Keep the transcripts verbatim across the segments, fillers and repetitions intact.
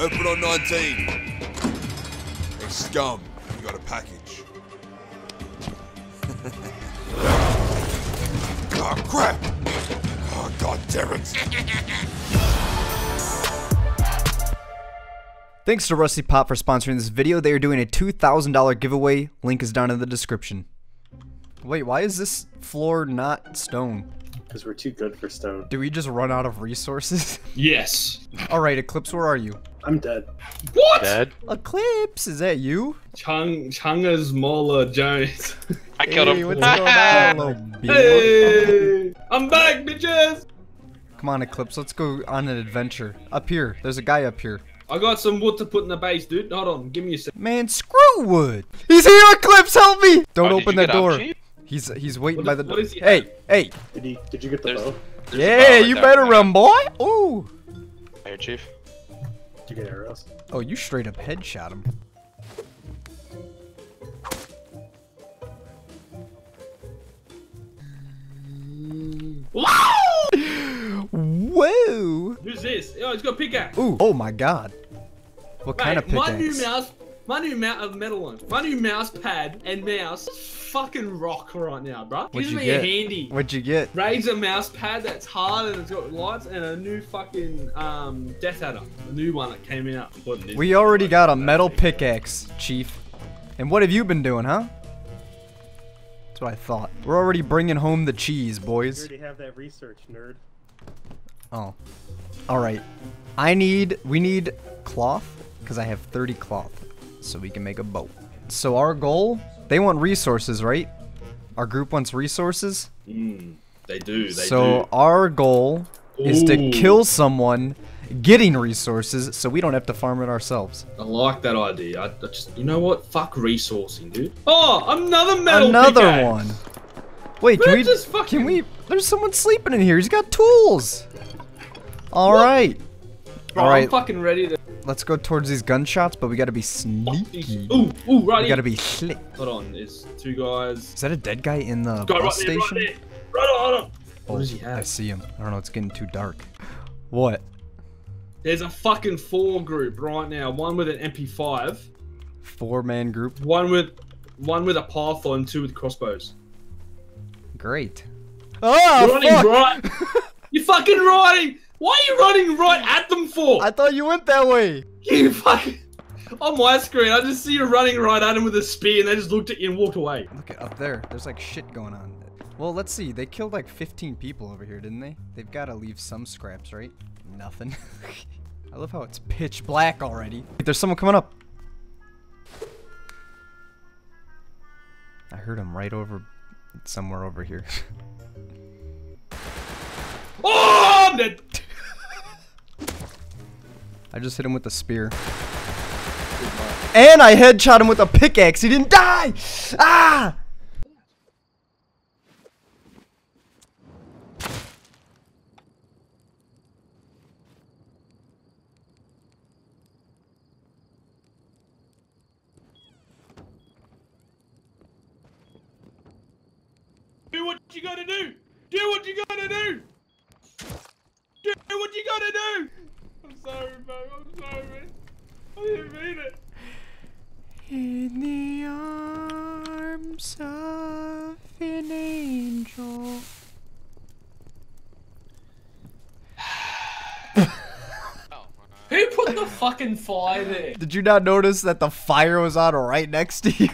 Open on nineteen. Hey, scum. You got a package. Oh, crap. Oh, God damn it. Thanks to RustyPot for sponsoring this video. They are doing a two thousand dollar giveaway. Link is down in the description. Wait, why is this floor not stone? Because we're too good for stone. Do we just run out of resources? Yes. Alright, Eclipse, where are you? I'm dead. What? Dead? Eclipse, is that you? Chang Changa's Mola Giant. I killed hey, him. What's going on, little hey, I'm back, bitches! Come on, Eclipse, let's go on an adventure. Up here. There's a guy up here. I got some wood to put in the base, dude. Hold on, give me a sec. Man, screw wood! He's here, Eclipse, help me! Don't oh, open that door. Up, He's he's waiting what by the door. He hey, at? hey! Did he did you get the there's, bow? There's yeah, bow right you better there. run, boy! Ooh! Hey, Chief. Did you get arrows? Oh, you straight up headshot him. Whoa! Whoa! Who's this? Oh, he's got a pickaxe. Ooh! Oh my God! What Mate, kind of pickaxe? My new mouse, my new mount of metal one, my new mouse pad and mouse. Fucking rock right now, bro. Give me a handy. What'd you get? Razor mouse pad that's hard and it's got lights and a new fucking um Death Adder. A new one that came out. We already got a metal pickaxe, Chief. And what have you been doing, huh? That's what I thought. We're already bringing home the cheese, boys. You already have that research, nerd. Oh. All right. I need. We need cloth because I have thirty cloth, so we can make a boat. So our goal. They want resources, right? Our group wants resources? Mm, they do, they so do. So our goal Ooh. is to kill someone getting resources so we don't have to farm it ourselves. I like that idea. I, I just, you know what? Fuck resourcing, dude. Oh, another metal Another pickaxe. one. Wait, can we, just fucking... can we... There's someone sleeping in here. He's got tools. All what? right. Bro, All right. I'm fucking ready to... Let's go towards these gunshots, but we gotta be sneaky. Ooh, ooh, right We gotta be slick. Hold on, there's two guys. Is that a dead guy in the bus right station? There, right, there. right on him! Oh, what does he have? I see him. I don't know, it's getting too dark. What? There's a fucking four group right now. One with an M P five. Four-man group? One with one with a python, two with crossbows. Great. Oh, You're running fuck. right! You're fucking running! Why are you running right at them for? I thought you went that way. You fucking... On my screen, I just see you running right at them with a spear and they just looked at you and walked away. Look at up there. There's like shit going on. Well, let's see. They killed like fifteen people over here, didn't they? They've got to leave some scraps, right? Nothing. I love how it's pitch black already. There's someone coming up. I heard him right over... Somewhere over here. Oh, I'm dead. I just hit him with a spear. And I headshot him with a pickaxe. He didn't die! Ah! Do what you gotta do! Do what you gotta do! Do what you gotta do! I'm sorry, bro. I'm sorry. I didn't mean it. In the arms of an angel. Who put the fucking fire there? Did you not notice that the fire was on right next to you?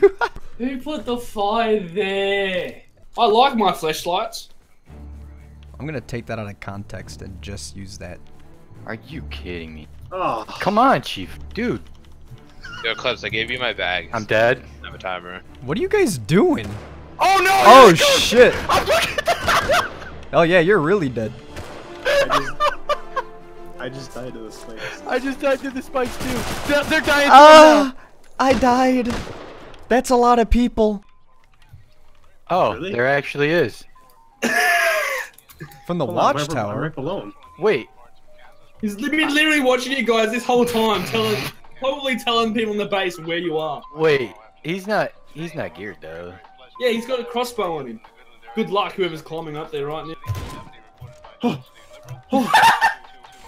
Who put the fire there? I like my flashlights. I'm gonna take that out of context and just use that. Are you kidding me? Oh, come on, Chief, dude. Yo, Clips, I gave you my bag. I'm dead. I'm a timer. What are you guys doing? Oh no! Oh shit! Oh yeah, you're really dead. I just, I just died to the spikes. I just died to the spikes too. They're, they're dying. Ah! Uh, I died. That's a lot of people. Oh, really? There actually is. From the watchtower. Wait. He's been literally watching you guys this whole time, telling, probably telling people in the base where you are. Wait, he's not, he's not geared though. Yeah, he's got a crossbow on him. Good luck, whoever's climbing up there right now.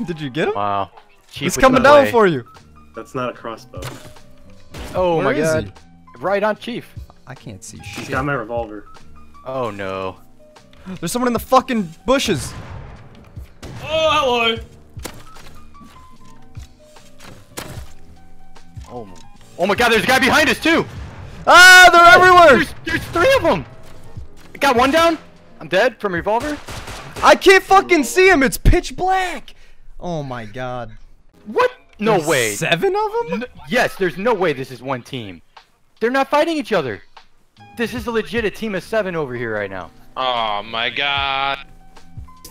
Did you get him? Wow. He's coming down for you. That's not a crossbow. Oh Where my god. He? Right on Chief. I can't see shit. He's got my revolver. Oh no. There's someone in the fucking bushes. Oh, hello. Oh my, oh my god, there's a guy behind us too. Ah, they're oh, everywhere. There's, there's three of them. I got one down. I'm dead from revolver. I can't fucking see him. It's pitch black. Oh my god. What? No there's way. Seven of them? No, yes, there's no way this is one team. They're not fighting each other. This is a legit a team of seven over here right now. Oh my god.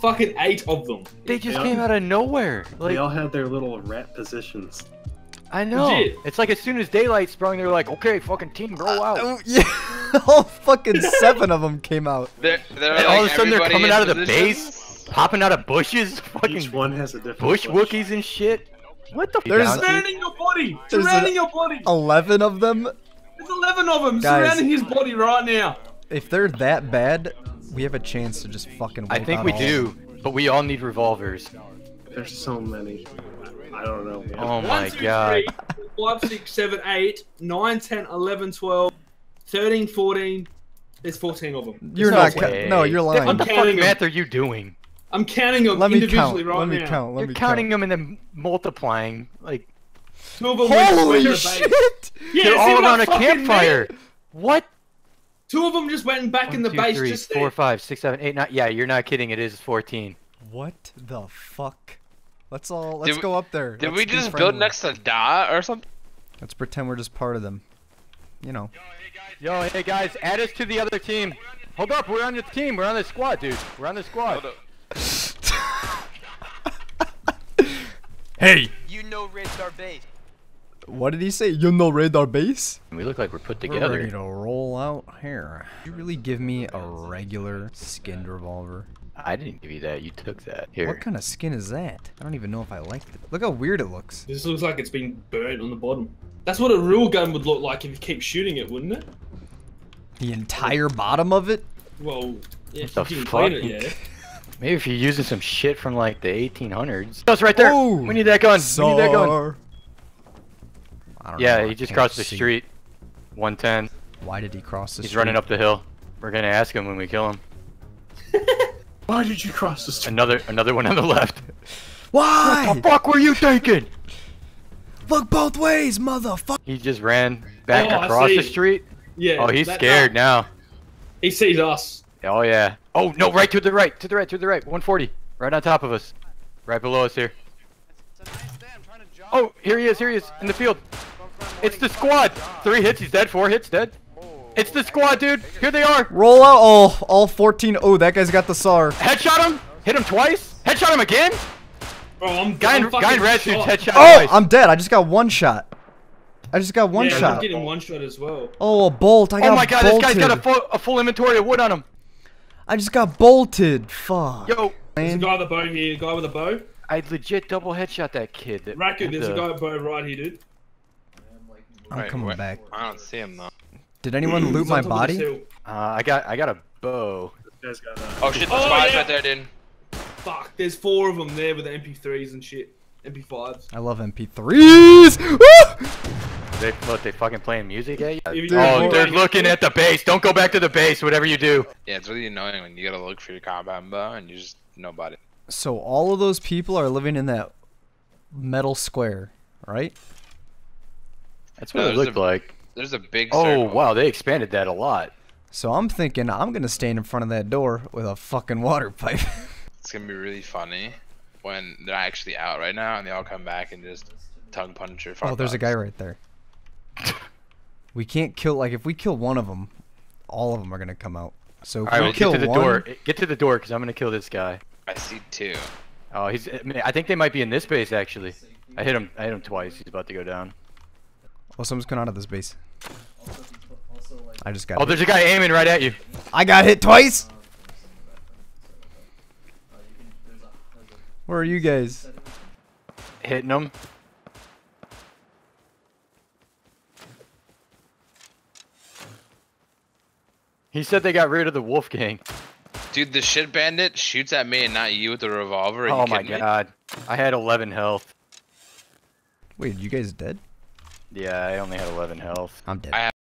Fucking eight of them. They just they came all, out of nowhere. Like, they all had their little rat positions. I know. Legit. It's like as soon as daylight sprung, they're like, okay, fucking team, roll out. Uh, oh, yeah. All fucking seven of them of them came out. They're, they're like all of a sudden they're coming out of the base, popping out of bushes. Fucking Each one has a different bush Wookiees and shit. What the fuck? They're surrounding your body. Surrounding your body. eleven of them. There's eleven of them guys, surrounding his body right now. If they're that bad, we have a chance to just fucking. I think we do, but we all need revolvers. There's so many. I don't know. Man. Oh my god. one, two, three, five, six, seven, eight, nine, ten, eleven, twelve, thirteen, fourteen. There's fourteen of them. You're not counting. No, you're lying. What the fuck math are you doing? I'm counting them individually right now. Let me count. Let me count. You're counting them and then multiplying. Like. Holy shit! They're all around a campfire. What? Two of them just went back in the base. Three, just four, five, six, seven, eight, nine. Yeah, you're not kidding. It is fourteen. What the fuck? Let's all let's go up there. Did we just build next to Da or something? Let's pretend we're just part of them. You know. Yo, hey guys, add us to the other team. Hold up, we're on the team. We're on the squad, dude. We're on the squad. Hey. You know, raid our base. What did he say? You know, raid our base? We look like we're put together. We're ready to roll out here. Did you really give me a regular skinned revolver? I didn't give you that. You took that. Here. What kind of skin is that? I don't even know if I liked it. Look how weird it looks. This looks like it's been burned on the bottom. That's what a real gun would look like if you keep shooting it, wouldn't it? The entire bottom of it? Well, yeah, if you didn't clean it, yeah. Maybe if you're using some shit from like the eighteen hundreds. That's right there. Oh, we need that gun. Czar. We need that gun. I don't yeah, know. he I just crossed see. the street. one ten. Why did he cross the He's street? He's running up the hill. We're gonna ask him when we kill him. Why did you cross the street? Another, another one on the left. Why? What the fuck were you thinking? Look both ways, motherfucker. He just ran back oh, across the street. Yeah. Oh, he's scared now. now. He sees us. Oh yeah. Oh no! Right to the right, to the right, to the right. one forty, right on top of us, right below us here. Oh, here he is! Here he is in the field. It's the squad. Three hits, he's dead. Four hits, dead. It's the squad, dude. Here they are. Roll out all, all fourteen. Oh, that guy's got the S A R. Headshot him. Hit him twice. Headshot him again. Oh, I'm guy in red suits. Headshot. Oh, twice. I'm dead. I just got one shot. I just got one yeah, shot. I'm getting one shot as well. Oh, a bolt. I got. Oh my god, bolted. This guy's got a full, a full inventory of wood on him. I just got bolted. Fuck. Yo, there's a guy with a bow here. Guy with a bow. I legit double headshot that kid. That Raku, there's the... a guy with a bow right here, dude. I'm right, coming wait. back. I don't see him though. Did anyone loot my body? Uh, I got, I got a bow. This guy's got a... Oh shit, the oh, spy's yeah. right there, dude. Fuck, there's four of them there with the M P threes and shit. M P fives. I love M P threes. They, look, they fucking playing music at you? Oh, they're looking at the base. Don't go back to the base, whatever you do. Yeah, it's really annoying when you gotta look for your combat bow and you just know about it. So all of those people are living in that metal square, right? That's what no, it looked a, like. There's a big circle. Oh, wow, they expanded that a lot. So I'm thinking I'm gonna stand in front of that door with a fucking water pipe. It's gonna be really funny when they're actually out right now and they all come back and just tongue punch your fucking. Oh, there's a guy right there. We can't kill, like, if we kill one of them, all of them are gonna come out. So if all right, we we'll kill get to the one... door. Get to the door, because I'm gonna kill this guy. I see two. Oh, he's. I think they might be in this base actually. I hit him. I hit him twice. He's about to go down. Oh, someone's coming out of this base. I just got. Oh, hit. There's a guy aiming right at you. I got hit twice. Where are you guys? Hitting him. He said they got rid of the wolf gang. Dude, the shit bandit shoots at me and not you with the revolver. Are oh my god. Me? I had eleven health. Wait, you guys dead? Yeah, I only had eleven health. I'm dead. I